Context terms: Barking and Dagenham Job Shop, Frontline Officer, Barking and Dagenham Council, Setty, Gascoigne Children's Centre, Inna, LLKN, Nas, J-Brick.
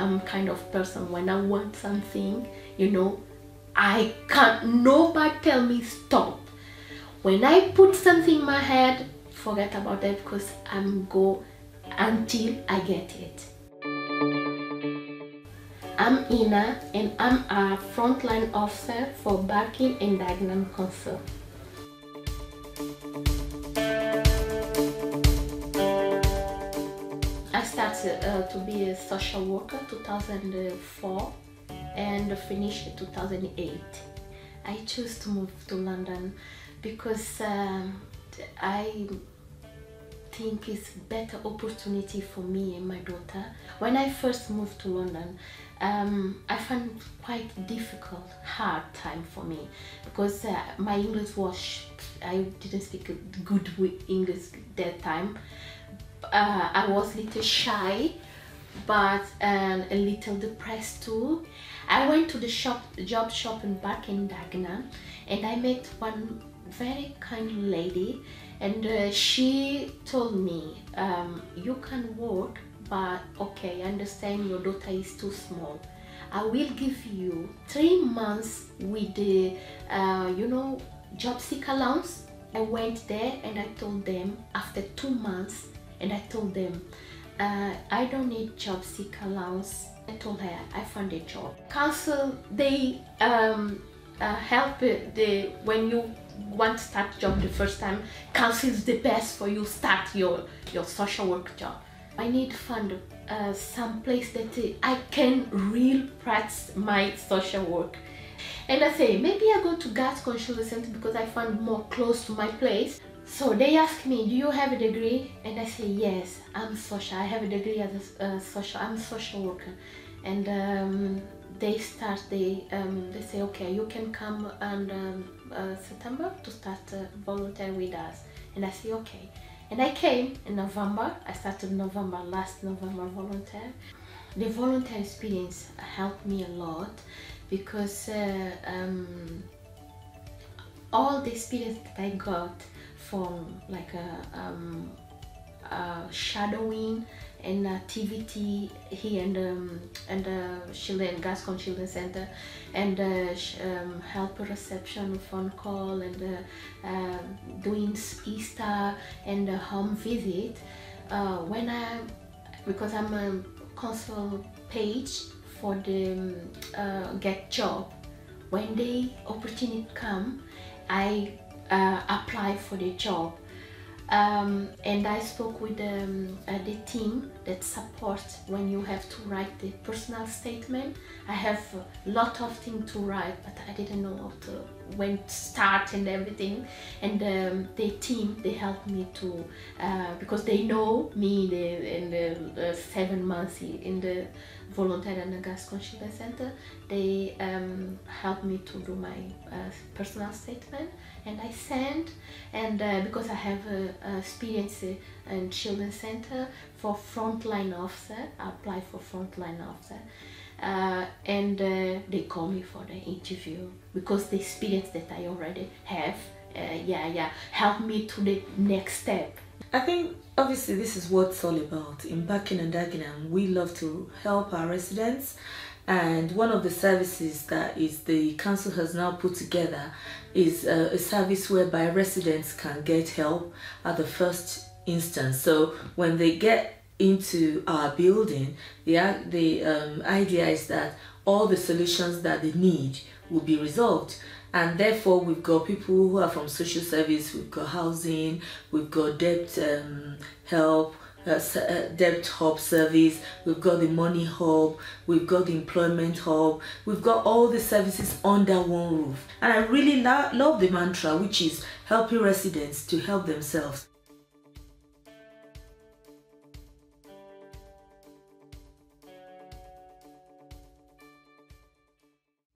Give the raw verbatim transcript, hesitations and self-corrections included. I'm kind of person, when I want something, you know, I can't, nobody tell me stop. When I put something in my head, forget about it, because I'm go until I get it. I'm Inna and I'm a frontline officer for Barking and Dagenham Council. I started uh, to be a social worker in two thousand four and finished in two thousand eight. I chose to move to London because um, I think it's better opportunity for me and my daughter. When I first moved to London, um, I found it quite difficult, hard time for me because uh, my English was, I didn't speak good English that time. Uh, I was a little shy, but um, a little depressed too. I went to the shop, job shop in Barking and Dagenham, and I met one very kind lady, and uh, she told me, um, you can work, but okay, I understand your daughter is too small. I will give you three months with the, uh, you know, job seek allowance. I went there and I told them after two months, and I told them, uh, I don't need job seek allowance. I told her I found a job. Council, they um, uh, help the, when you want to start job the first time, council is the best for you start your, your social work job. I need to find uh, some place that uh, I can really practice my social work. And I say, maybe I go to Gascoigne Children's Centre because I find more close to my place. So they asked me, do you have a degree? And I say, yes, I'm social. I have a degree as a uh, social, I'm a social worker. And um, they start, they, um, they say, okay, you can come and um, uh, September to start uh, volunteering with us. And I say, okay. And I came in November. I started November, last November volunteer. The volunteer experience helped me a lot because uh, um, all the experience that I got from like a, um, a shadowing and activity here and um, and uh, children, Gascoigne Children's Centre, and uh, um, help reception, phone call, and uh, uh, doing Easter and a home visit. Uh, when I, because I'm a council page for the uh, get job, when the opportunity come, I. Uh, apply for the job, um, and I spoke with um, uh, the team that supports when you have to write the personal statement. I have a lot of things to write, but I didn't know how to, when to start and everything, and um, the team, they helped me to uh, because they know me the, in the uh, seven months in the volunteer and the Gascoigne Children's Centre. They um, helped me to do my uh, personal statement, and I sent, and uh, because I have uh, experience in Children's Centre for frontline officer, I applied for frontline officer, uh, and uh, they called me for the interview because the experience that I already have, uh, yeah, yeah, helped me to the next step. I think obviously this is what it's all about. In Barking and Dagenham, we love to help our residents, and one of the services that is the council has now put together is a, a service whereby residents can get help at the first instance. So when they get into our building, the, the um, idea is that all the solutions that they need will be resolved. And therefore, we've got people who are from social service, we've got housing, we've got debt um, help, uh, debt hub service, we've got the money hub, we've got the employment hub, we've got all the services under one roof. And I really lo- love the mantra, which is helping residents to help themselves.